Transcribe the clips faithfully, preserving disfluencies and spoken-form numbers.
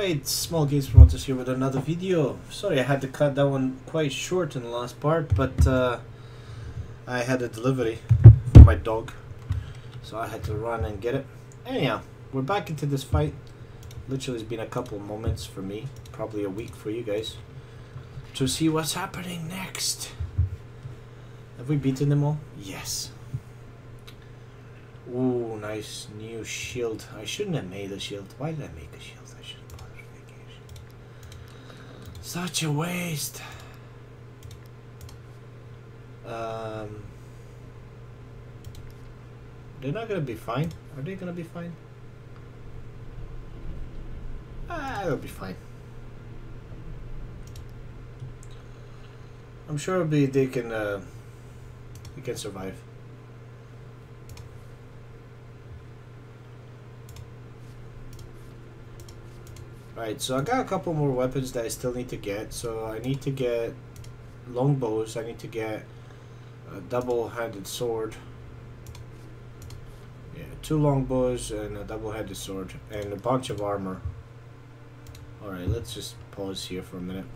Alright, Small Games Promoters here with another video. Sorry I had to cut that one quite short in the last part, but uh, I had a delivery for my dog, so I had to run and get it. Anyhow, we're back into this fight. Literally it's been a couple of moments for me, probably a week for you guys, to see what's happening next. Have we beaten them all? Yes. Ooh, nice new shield. I shouldn't have made a shield. Why did I make a shield? I shouldn't bother making a shield. Such a waste. Um, they're not gonna be fine. Are they gonna be fine? Ah, they'll be fine. I'm sure be they can. Uh, they can survive. Alright, so I got a couple more weapons that I still need to get. So I need to get longbows, I need to get a double-handed sword. Yeah, two longbows and a double-handed sword and a bunch of armor. Alright, let's just pause here for a minute.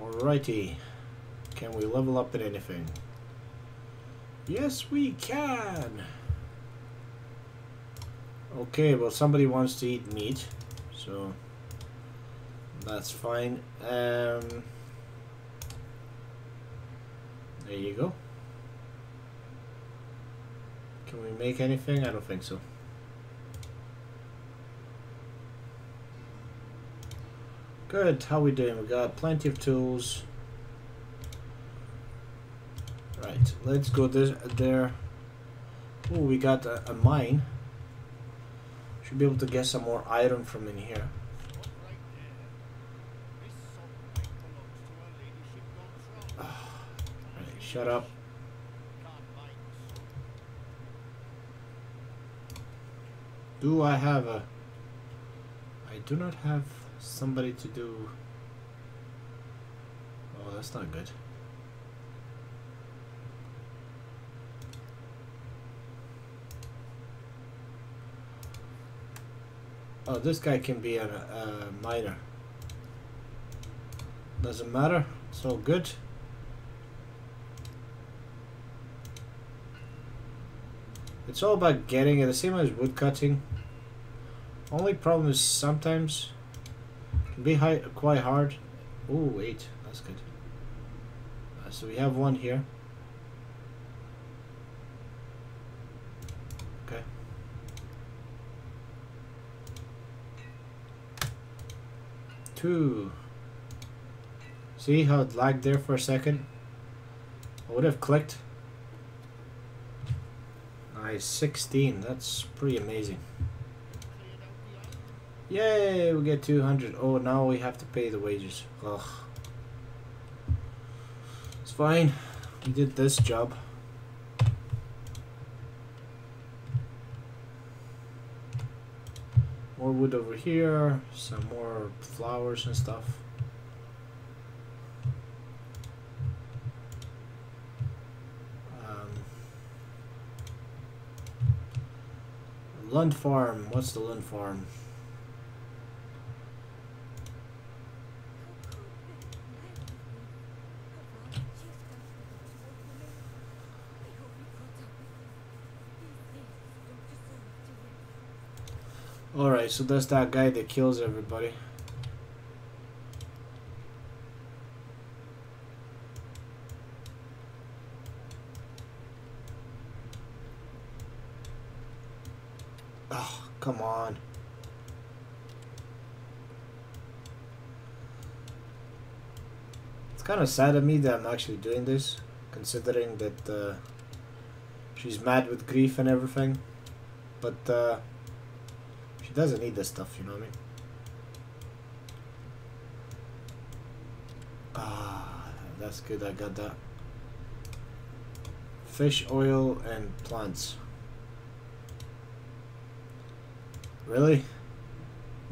Alrighty, can we level up in anything? Yes, we can! Okay, well somebody wants to eat meat, so that's fine. Um, there you go. Can we make anything? I don't think so. Good, how we doing? We got plenty of tools. Right, let's go this, there. Oh, we got a, a mine. Be able to get some more iron from in here. Right, shut up. Do I have a... I do not have somebody to do... Oh, that's not good. Oh, this guy can be a, a miner. Doesn't matter. It's all good. It's all about getting it. The same as wood cutting. Only problem is sometimes it can be high, quite hard. Oh, wait. That's good. Uh, so we have one here. See how it lagged there for a second? I would have clicked. Nice, sixteen. That's pretty amazing. Yay, we get two hundred. Oh, now we have to pay the wages. Ugh. It's fine. We did this job. More wood over here, some more flowers and stuff. Um, Lund Farm, what's the Lund Farm? Alright, so that's that guy that kills everybody. Oh, come on. It's kind of sad of me that I'm actually doing this, considering that uh, she's mad with grief and everything. But, uh... she doesn't need this stuff, you know what I mean? Ah, that's good, I got that. Fish oil and plants. Really?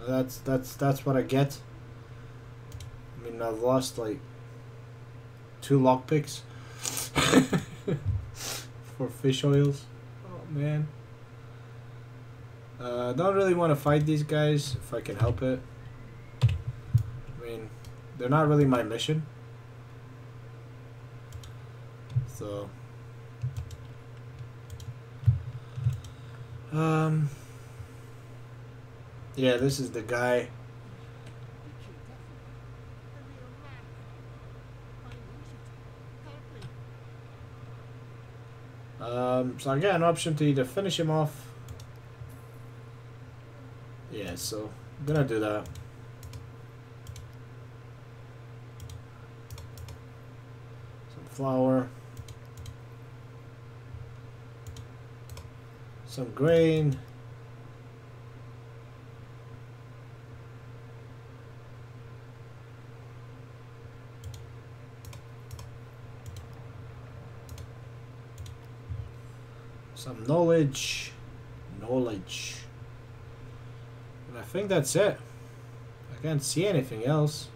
That's that's that's what I get? I mean, I've lost like two lockpicks for fish oils. Oh man. I uh, don't really want to fight these guys if I can help it. I mean, they're not really my mission. So... Um... Yeah, this is the guy. Um, so I get an option to either finish him off. Yeah, so I'm gonna do that. Some flour. Some grain. Some knowledge, knowledge, and I think that's it. I can't see anything else.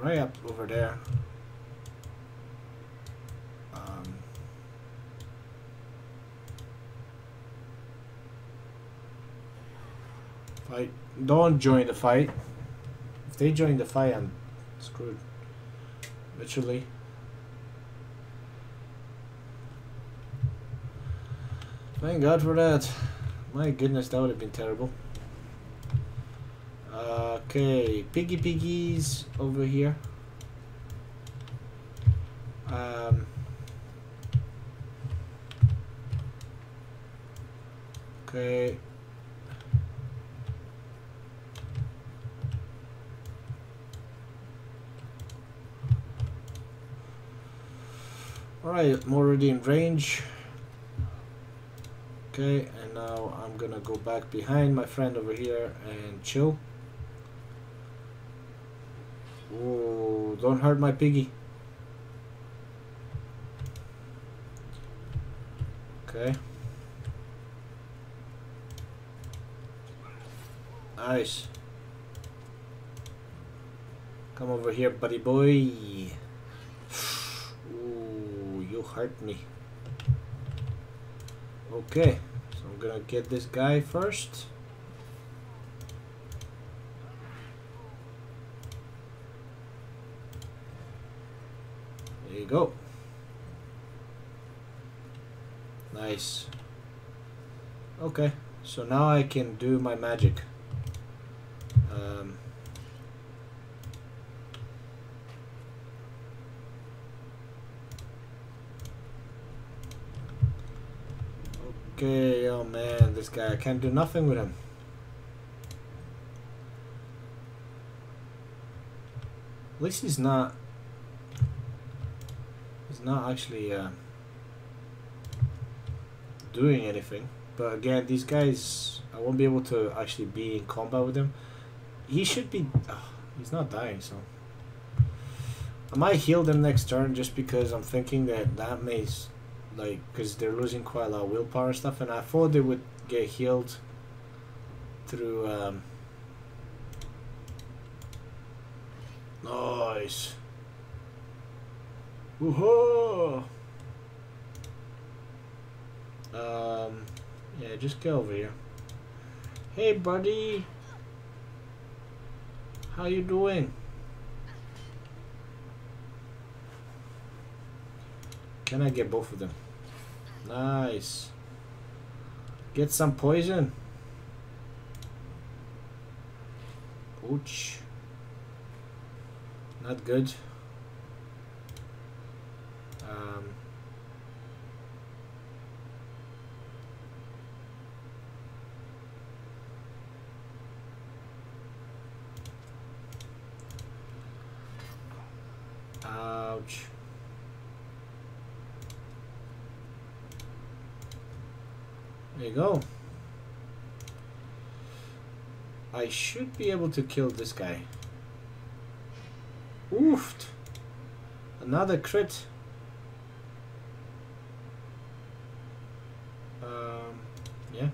Right up over there. Um, if I don't join the fight, if they join the fight, I'm screwed. Literally. Thank God for that. My goodness, that would have been terrible. Okay, piggy piggies over here. Um, okay. Alright, I'm already in range. Okay, and now I'm gonna go back behind my friend over here and chill. Oh, don't hurt my piggy. Okay. Nice. Come over here, buddy boy. Ooh, you hurt me. Okay, so I'm gonna get this guy first. There you go. Nice. Okay, so now I can do my magic. Um, Okay, oh man, this guy, I can't do nothing with him. At least he's not, he's not actually uh, doing anything. But again, these guys, I won't be able to actually be in combat with them. He should be, oh, he's not dying, so. I might heal them next turn just because I'm thinking that that may... Like, because they're losing quite a lot of willpower and stuff, and I thought they would get healed through. Um... Nice. Woohoo! Um, yeah, just get over here. Hey, buddy. How you doing? Can I get both of them? Nice. Get some poison. Ouch. Not good. Um. Ouch. There you go. I should be able to kill this guy. Oof! Another crit. Um, yeah.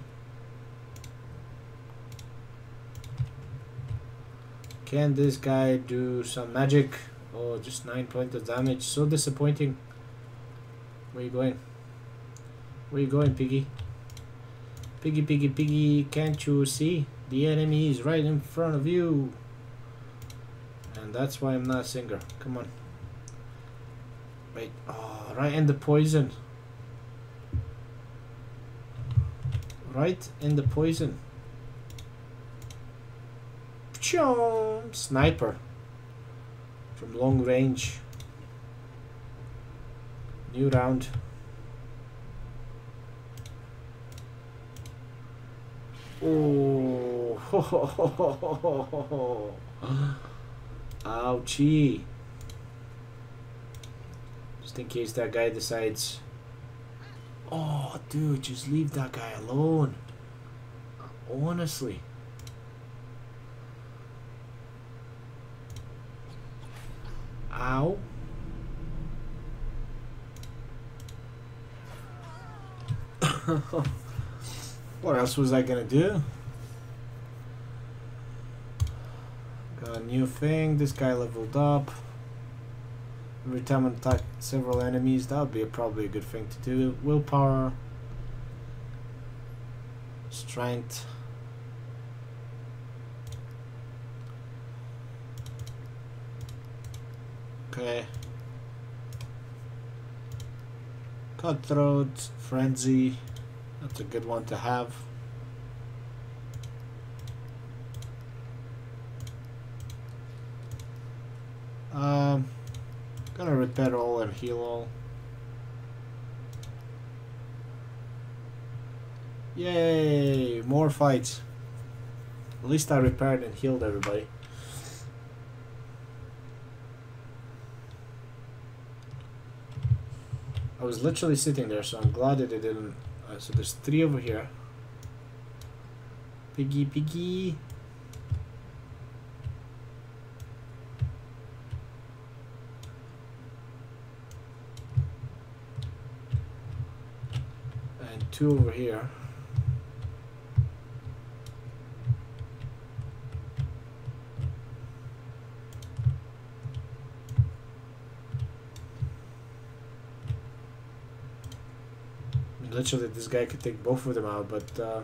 Can this guy do some magic? Oh, just nine points of damage. So disappointing. Where are you going? Where you going, piggy? Piggy, piggy, piggy, can't you see? The enemy is right in front of you. And that's why I'm not a singer. Come on. Wait. Oh, right in the poison. Right in the poison. Pchom! Sniper. From long range. New round. Oh, ho, ho, ho, ho, ho, ho, ho. Ouchie. Just in case that guy decides. Oh, dude, just leave that guy alone. Honestly. Ow. What else was I gonna do? Got a new thing. This guy leveled up. Every time I attack several enemies, that would be a, probably a good thing to do. Willpower. Strength. Okay. Cutthroat. Frenzy. That's a good one to have. Um, gonna repair all and heal all. Yay! More fights. At least I repaired and healed everybody. I was literally sitting there, so I'm glad that they didn't. So there's three over here. Piggy, piggy. And two over here. Literally, this guy could take both of them out, but uh,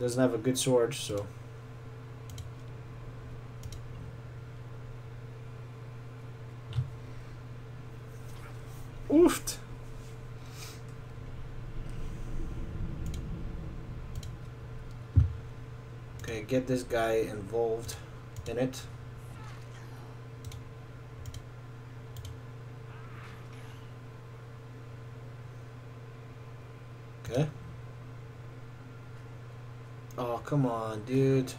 doesn't have a good sword, so. Oofed! Okay, get this guy involved in it. Oh, come on, dude.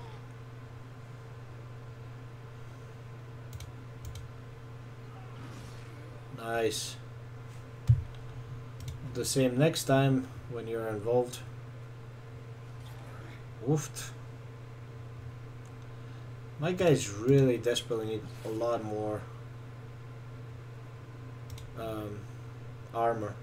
Nice. The same next time when you're involved. Woofed. My guys really desperately need a lot more um, armor.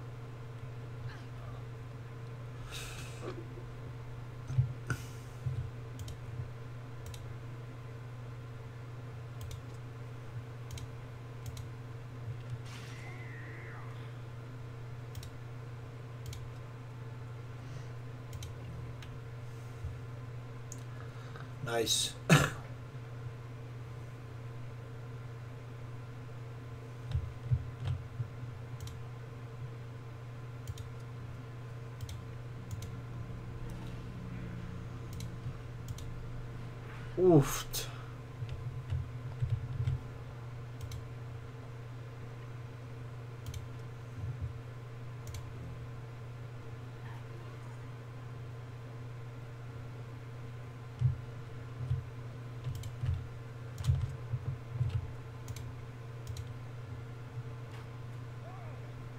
Nice. Oofed.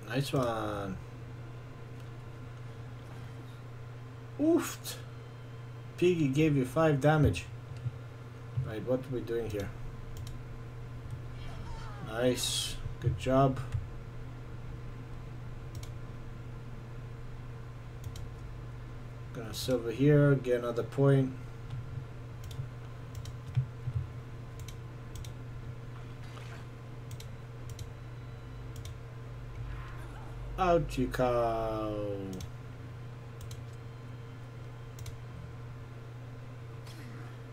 Nice one. Oofed. Piggy gave you five damage. Right, what are we doing here? Nice. Good job. Gonna silver here, get another point. Out you go.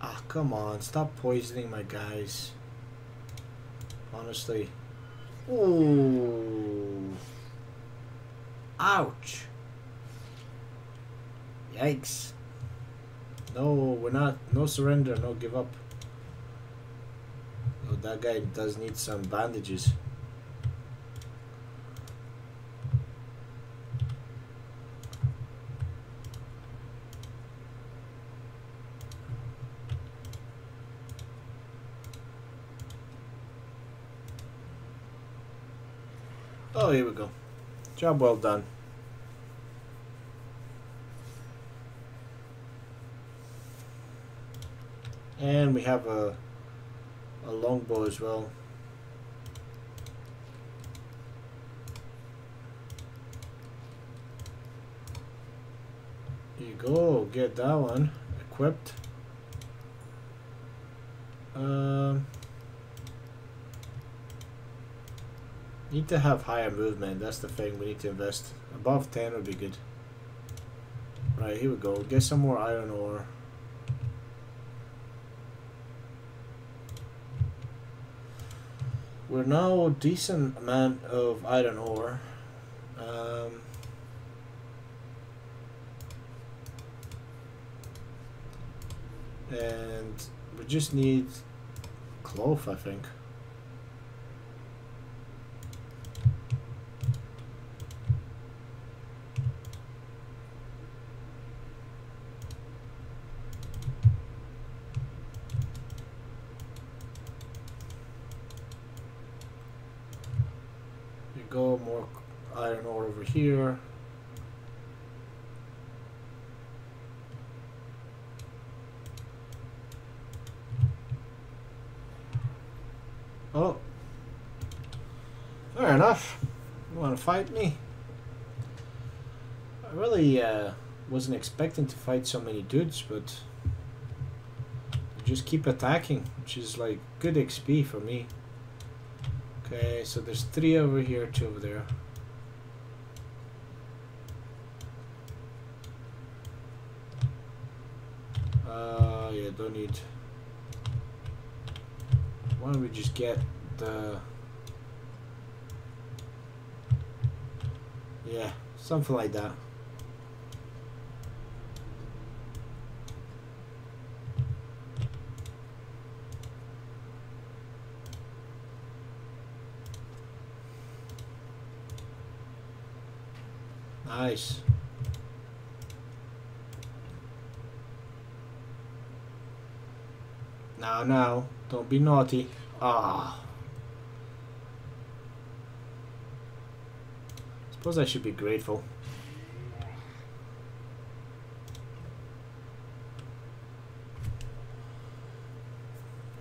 Ah, come on. Stop poisoning my guys. Honestly. Ooh. Ouch. Yikes. No, we're not. No surrender. No give up. Oh, that guy does need some bandages. Oh, here we go. Job well done. And we have a a longbow as well. There you go. Get that one equipped. Um. Need to have higher movement, that's the thing we need to invest. Above ten would be good. Right, here we go. Get some more iron ore. We're now a decent amount of iron ore. Um, and we just need cloth, I think. Here, oh, fair enough. You want to fight me? I really uh, wasn't expecting to fight so many dudes, but I just keep attacking, which is like good X P for me. Okay, so there's three over here, two over there. Don't need. Why don't we just get the, yeah, something like that. Nice. Now, now, don't be naughty. Ah. Suppose I should be grateful.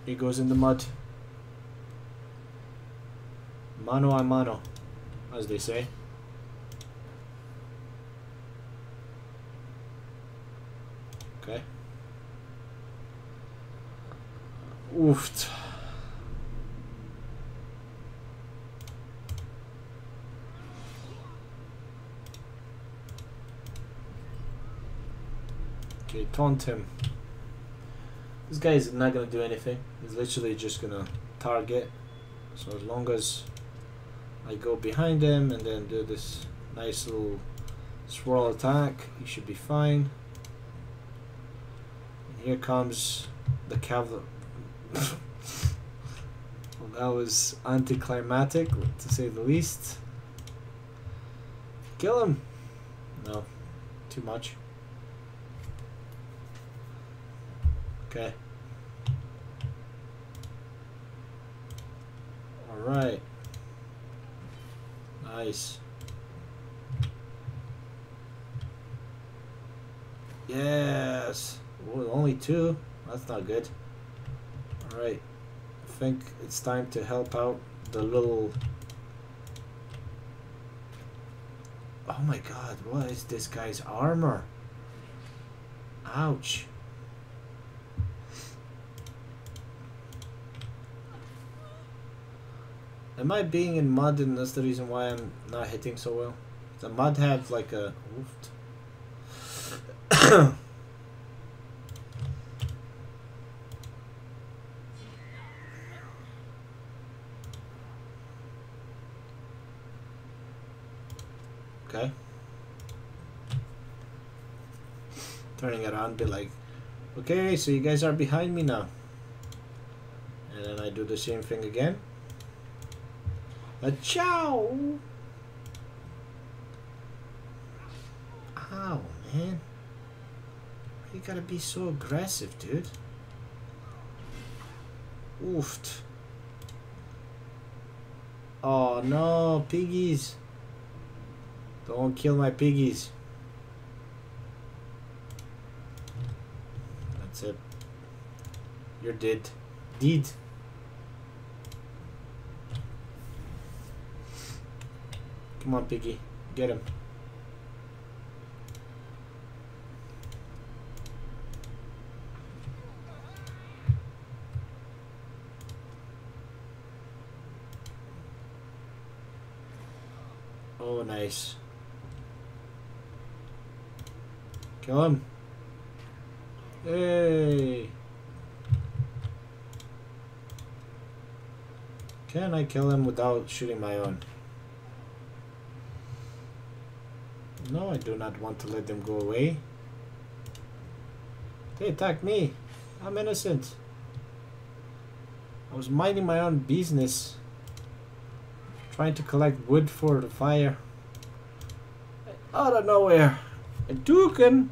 He goes in the mud. Mano a mano, as they say. Okay. Oof. Okay, taunt him. This guy is not gonna do anything. He's literally just gonna target. So as long as I go behind him and then do this nice little swirl attack, he should be fine. And here comes the cavalry. Well, that was anticlimactic, to say the least. Kill him! No, too much. Okay. Alright. Nice. Yes! Well, only two? That's not good. Right, I think it's time to help out the little. Oh my god, what is this guy's armor? Ouch. Am I being in mud and that's the reason why I'm not hitting so well? The mud have like a... Okay. Turning around, be like, okay, so you guys are behind me now. And then I do the same thing again. Ciao! Ow, man. Why you gotta be so aggressive, dude? Oof. Oh no, piggies. Don't kill my piggies. That's it. You're dead. Deed. Come on, piggy. Get him. Oh, nice. Kill him. Hey. Can I kill him without shooting my own? No, I do not want to let them go away. They attacked me. I'm innocent. I was minding my own business. Trying to collect wood for the fire. Out of nowhere. A toucan.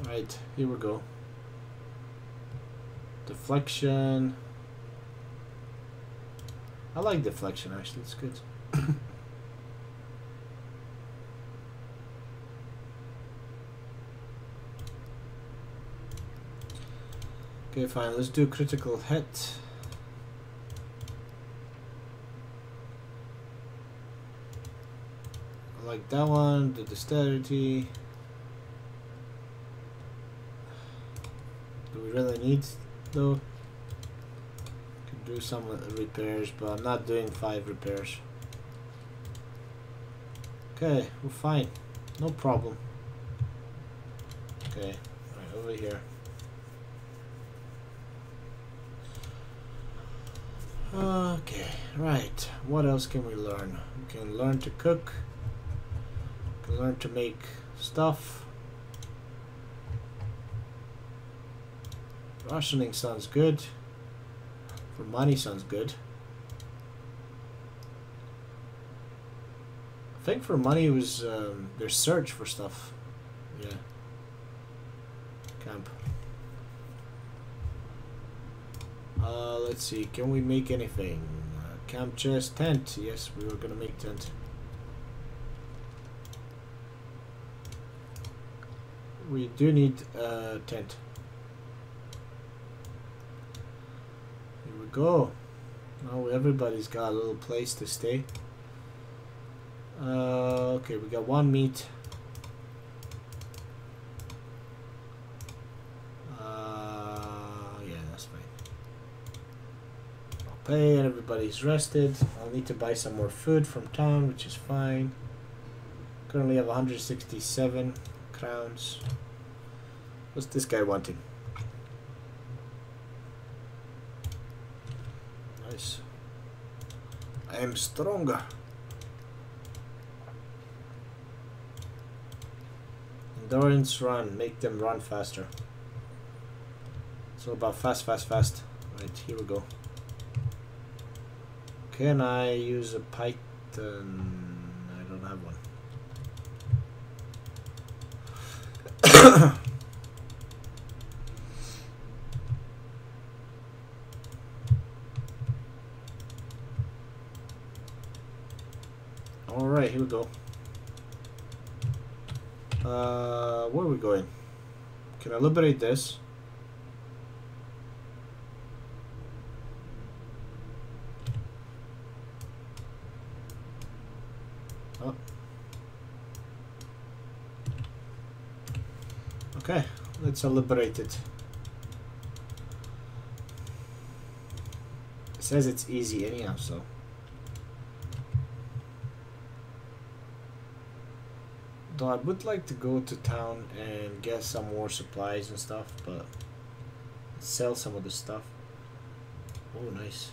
Alright, here we go. Deflection. I like deflection, actually, it's good. Okay, fine, let's do critical hit. I like that one, the dexterity. Do we really need though? Do some repairs, but I'm not doing five repairs. Okay, we're fine. No problem. Okay, right over here. Okay, right. What else can we learn? We can learn to cook. We can learn to make stuff. Rationing sounds good. For money sounds good. I think for money was um, their search for stuff. Yeah. Camp. Uh, let's see. Can we make anything? Uh, camp chest, tent. Yes, we were gonna make tent. We do need a tent. Go. Now everybody's got a little place to stay. Uh, okay, we got one meat. Uh, yeah, that's fine. I'll pay and everybody's rested. I'll need to buy some more food from town, which is fine. Currently have one hundred sixty-seven crowns. What's this guy wanting? I am stronger. Endurance run. Make them run faster. It's all about fast, fast, fast. Right, here we go. Can I use a python? I don't have one. Alright, here we go. Uh, where are we going? Can I liberate this? Oh. Okay, let's liberate it. says it's easy anyhow, so. Though I would like to go to town and get some more supplies and stuff, but sell some of the stuff. Oh, nice.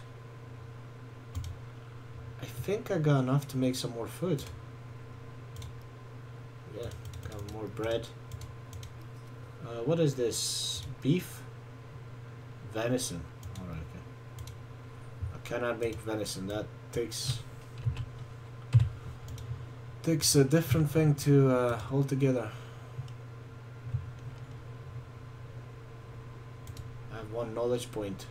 I think I got enough to make some more food. Yeah, got more bread. Uh, what is this? Beef? Venison. Alright, okay. I cannot make venison. That takes... takes a different thing to uh, hold together. I have one knowledge point.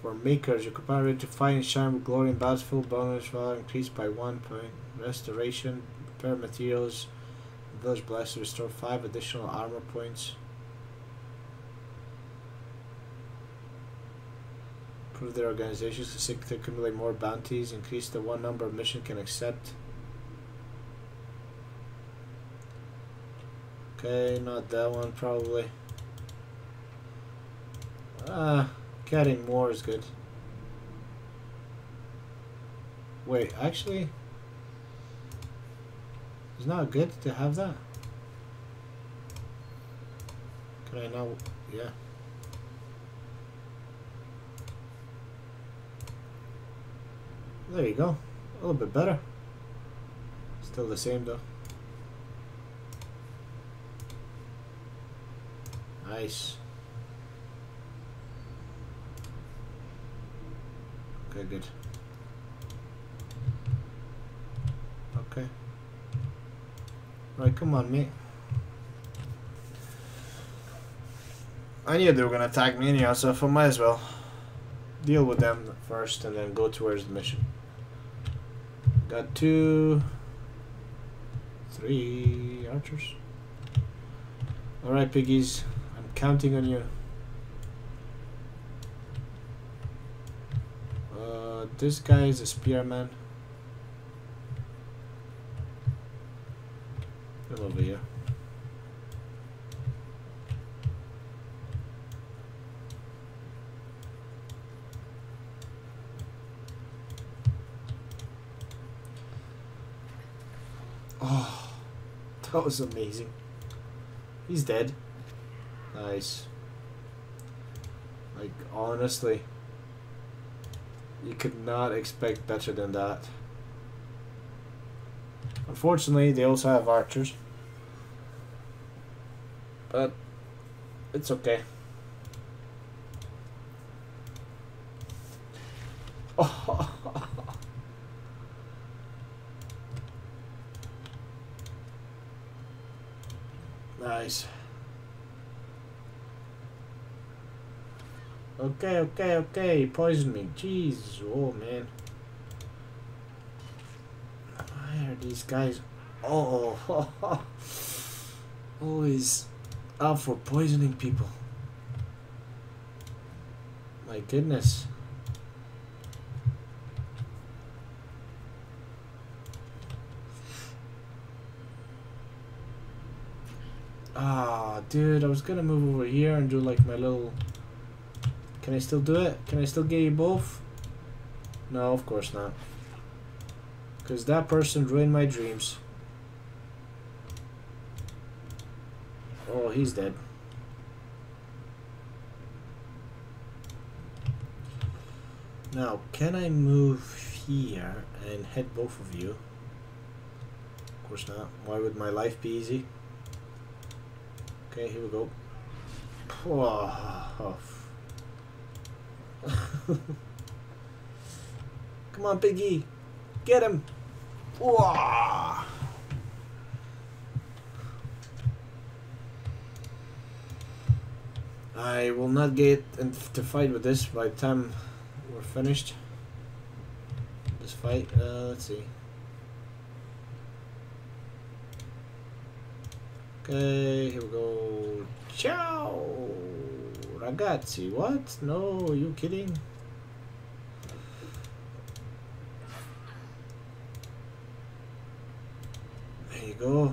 For makers, your capacity to fight and shine with glory in battlefield bonus value increased by one point. Restoration, repair materials, village blessed, restore five additional armor points. Improve their organizations to seek to accumulate more bounties, increase the one number a mission can accept. Okay, not that one probably. Ah. Uh, Getting more is good. Wait, actually, it's not good to have that. Can I now? Yeah. There you go. A little bit better. Still the same though. Nice. Okay, good. Okay. Right, come on, mate. I knew they were gonna attack me anyhow, so I might as well deal with them first and then go towards the mission. Got two, three archers. Alright, piggies, I'm counting on you. This guy is a spearman. Come over here. Oh, that was amazing. He's dead. Nice. Like, honestly. You could not expect better than that. Unfortunately, they also have archers. But it's okay. Oh. Nice. Okay, okay, okay, you poisoned me. Jeez, oh man. Why are these guys... Oh, always out for poisoning people. My goodness. Ah, dude, I was gonna move over here and do like my little... Can I still do it? Can I still get you both? No, of course not. Because that person ruined my dreams. Oh, he's dead. Now, can I move here and hit both of you? Of course not. Why would my life be easy? Okay, here we go. Oh, come on, piggy, get him! Whoa. I will not get into fight with this by the time we're finished. This fight, uh, let's see. Okay, here we go. Ciao. Ragazzi, what? No, are you kidding? There you go.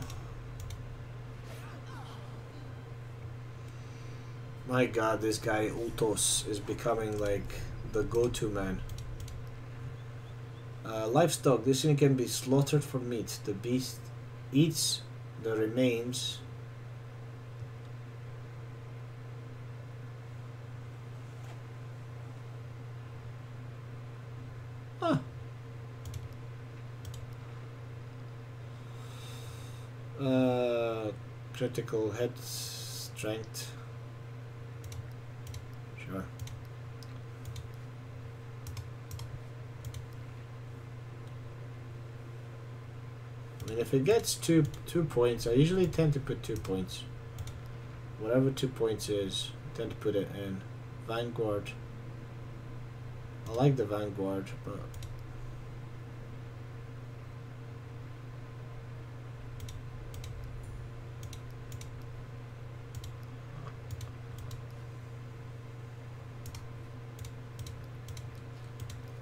My god, this guy Ultos is becoming like the go-to man. Uh, livestock. This thing can be slaughtered for meat. The beast eats the remains. Huh. Uh, critical head strength. Sure. I mean, if it gets two two points, I usually tend to put two points. Whatever two points is, I tend to put it in. Vanguard. I like the Vanguard, but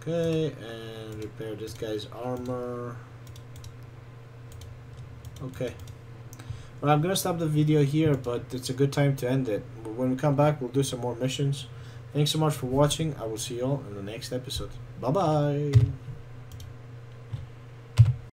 okay, and repair this guy's armor. Okay, well, I'm gonna stop the video here, but it's a good time to end it. But when we come back, we'll do some more missions. Thanks so much for watching. I will see you all in the next episode. Bye bye.